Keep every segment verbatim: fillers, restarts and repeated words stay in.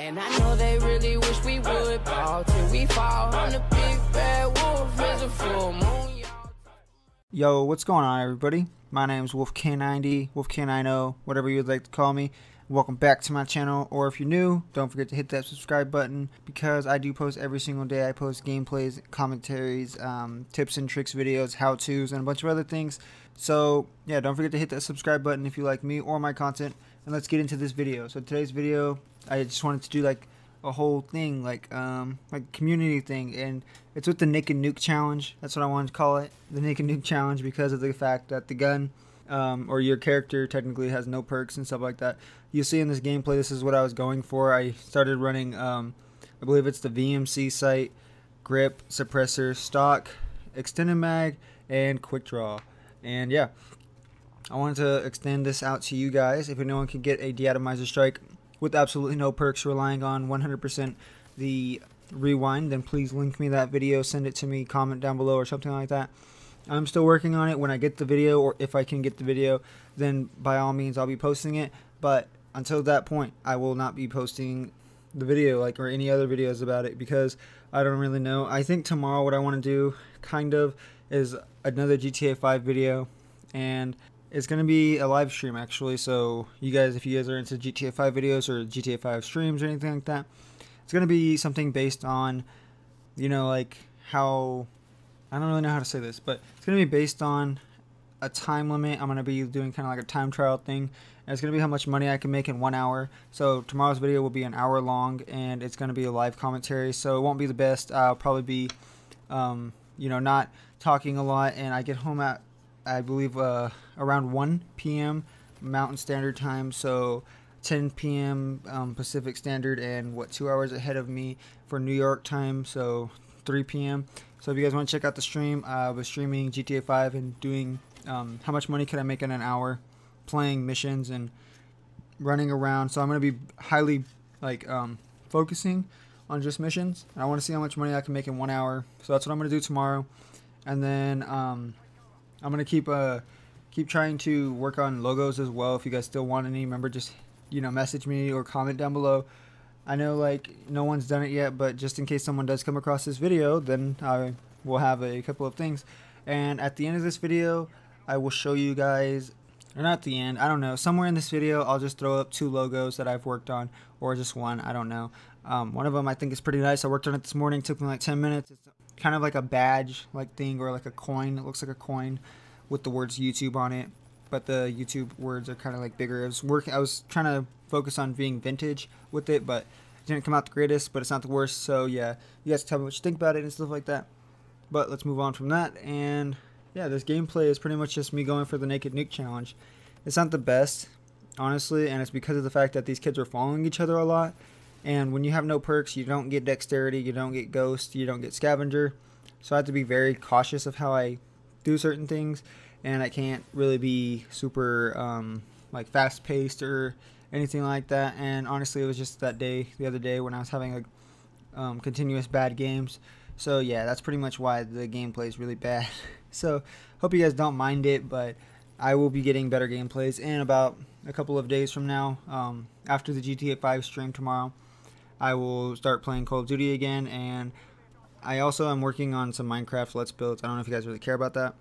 And I know they really wish we would ball till we fall on the big bad wolf as a full moon. Yo, what's going on, everybody? My name is Wolf K ninety, Wolf K ninety, whatever you'd like to call me. Welcome back to my channel, or if you're new, don't forget to hit that subscribe button, because I do post every single day. I post gameplays, commentaries, um, tips and tricks videos, how-tos, and a bunch of other things. So yeah, don't forget to hit that subscribe button if you like me or my content, and let's get into this video. So today's video, I just wanted to do like a whole thing, like um, like community thing, and it's with the Nick and Nuke Challenge. That's what I wanted to call it, the Nick and Nuke Challenge, because of the fact that the gun, Um, or your character technically has no perks and stuff like that. You see in this gameplay, this is what I was going for. I started running, um, I believe it's the V M C Sight, grip, suppressor, stock, extended mag, and quick draw. And yeah, I wanted to extend this out to you guys. If anyone can get a deatomizer strike with absolutely no perks, relying on one hundred percent the rewind, then please link me that video, send it to me, comment down below or something like that. I'm still working on it. When I get the video, or if I can get the video, then by all means I'll be posting it, but until that point I will not be posting the video, like, or any other videos about it, because I don't really know. I think tomorrow what I want to do kind of is another G T A five video, and it's going to be a live stream actually. So you guys, if you guys are into G T A five videos or G T A five streams or anything like that, it's going to be something based on, you know, like how, I don't really know how to say this, but it's going to be based on a time limit. I'm going to be doing kind of like a time trial thing, and it's going to be how much money I can make in one hour. So tomorrow's video will be an hour long, and it's going to be a live commentary, so it won't be the best. I'll probably be, um, you know, not talking a lot, and I get home at, I believe, uh, around one P M Mountain Standard Time, so ten P M Um, Pacific Standard, and what, two hours ahead of me for New York time, so three P M So if you guys want to check out the stream, I was streaming G T A five and doing um, how much money could I make in an hour playing missions and running around. So I'm going to be highly like um, focusing on just missions. And I want to see how much money I can make in one hour. So that's what I'm going to do tomorrow. And then um, I'm going to keep uh, keep trying to work on logos as well. If you guys still want any, remember, just, you know, message me or comment down below. I know, like, no one's done it yet, but just in case someone does come across this video, then I will have a couple of things. And at the end of this video, I will show you guys, or not the end, I don't know, somewhere in this video, I'll just throw up two logos that I've worked on, or just one, I don't know. Um, one of them I think is pretty nice. I worked on it this morning, took me like ten minutes. It's kind of like a badge, like, thing, or like a coin. It looks like a coin with the words YouTube on it, but the YouTube words are kind of like bigger. I was working, I was trying to focus on being vintage with it, but it didn't come out the greatest, but it's not the worst. So yeah, you guys tell me what you think about it and stuff like that, but let's move on from that. And yeah, this gameplay is pretty much just me going for the Naked Nuke Challenge. It's not the best, honestly, and it's because of the fact that these kids are following each other a lot, and when you have no perks, you don't get dexterity, you don't get ghost, you don't get scavenger, so I have to be very cautious of how I do certain things, and I can't really be super um, like fast paced or anything like that. And honestly, it was just that day, the other day, when I was having like um, continuous bad games. So yeah, that's pretty much why the gameplay is really bad. So hope you guys don't mind it, but I will be getting better gameplays in about a couple of days from now. Um, after the G T A five stream tomorrow, I will start playing Call of Duty again, and I also am working on some Minecraft Let's Builds. I don't know if you guys really care about that,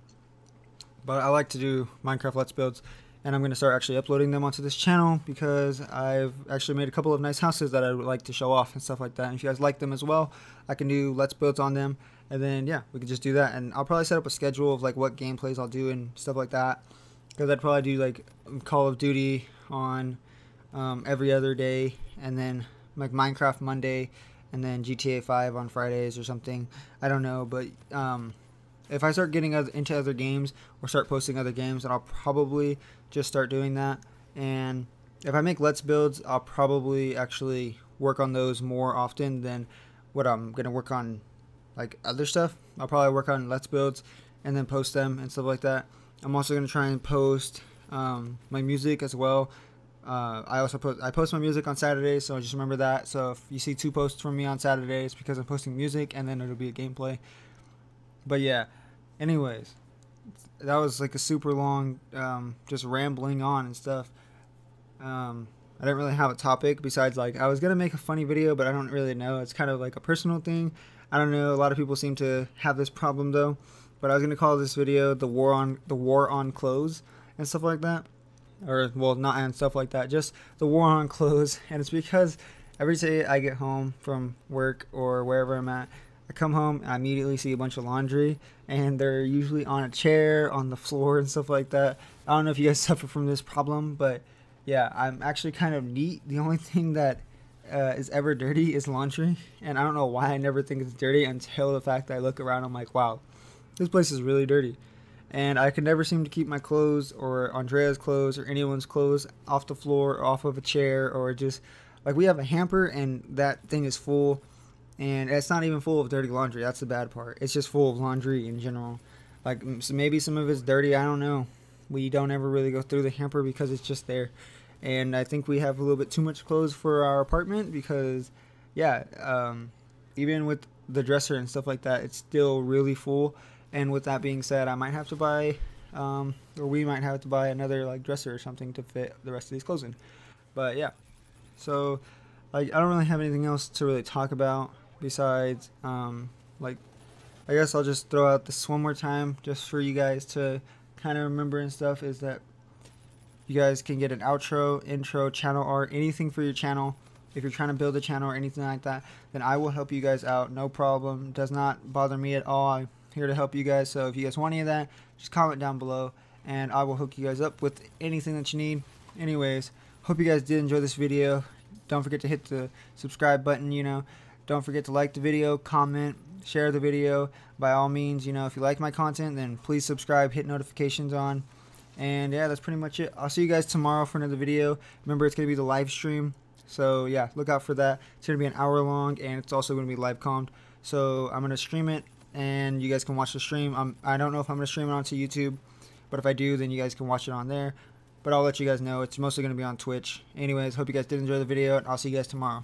but I like to do Minecraft Let's Builds. And I'm going to start actually uploading them onto this channel, because I've actually made a couple of nice houses that I would like to show off and stuff like that. And if you guys like them as well, I can do Let's Builds on them. And then, yeah, we can just do that. And I'll probably set up a schedule of, like, what gameplays I'll do and stuff like that. Because I'd probably do, like, Call of Duty on um, every other day. And then, like, Minecraft Monday. And then G T A five on Fridays or something. I don't know, but um, if I start getting into other games or start posting other games, then I'll probably just start doing that. And if I make Let's Builds, I'll probably actually work on those more often than what I'm going to work on, like, other stuff. I'll probably work on Let's Builds and then post them and stuff like that. I'm also going to try and post um, my music as well. Uh, I also post, I post my music on Saturdays, so just remember that. So if you see two posts from me on Saturdays, because I'm posting music, and then it'll be a gameplay. But yeah, anyways, that was like a super long, um, just rambling on and stuff. Um, I don't really have a topic besides, like, I was going to make a funny video, but I don't really know. It's kind of like a personal thing. I don't know. A lot of people seem to have this problem, though. But I was going to call this video the war on the war on clothes and stuff like that. Or, well, not and stuff like that. Just the war on clothes. And it's because every day I get home from work or wherever I'm at, I come home and I immediately see a bunch of laundry. And they're usually on a chair, on the floor, and stuff like that. I don't know if you guys suffer from this problem, but... yeah, I'm actually kind of neat. The only thing that uh, is ever dirty is laundry. And I don't know why I never think it's dirty until the fact that I look around, I'm like, wow, this place is really dirty. And I could never seem to keep my clothes or Andrea's clothes or anyone's clothes off the floor or off of a chair or just, like, we have a hamper and that thing is full. And it's not even full of dirty laundry. That's the bad part. It's just full of laundry in general. Like, so maybe some of it's dirty. I don't know. We don't ever really go through the hamper because it's just there. And I think we have a little bit too much clothes for our apartment because, yeah, um, even with the dresser and stuff like that, it's still really full. And with that being said, I might have to buy, um, or we might have to buy another, like, dresser or something to fit the rest of these clothes in. But, yeah. So, like, I don't really have anything else to really talk about besides, um, like, I guess I'll just throw out this one more time just for you guys to kind of remember and stuff, is that you guys can get an outro, intro, channel art, anything for your channel. If you're trying to build a channel or anything like that, then I will help you guys out, no problem. Does not bother me at all. I'm here to help you guys. So if you guys want any of that, just comment down below and I will hook you guys up with anything that you need. Anyways, hope you guys did enjoy this video. Don't forget to hit the subscribe button, you know. Don't forget to like the video, comment, share the video. By all means, you know, if you like my content, then please subscribe, hit notifications on. And yeah, that's pretty much it. I'll see you guys tomorrow for another video. Remember, it's going to be the live stream. So yeah, look out for that. It's going to be an hour long, and it's also going to be live commed. So I'm going to stream it, and you guys can watch the stream. I'm, I don't know if I'm going to stream it onto YouTube, but if I do, then you guys can watch it on there. But I'll let you guys know. It's mostly going to be on Twitch. Anyways, hope you guys did enjoy the video, and I'll see you guys tomorrow.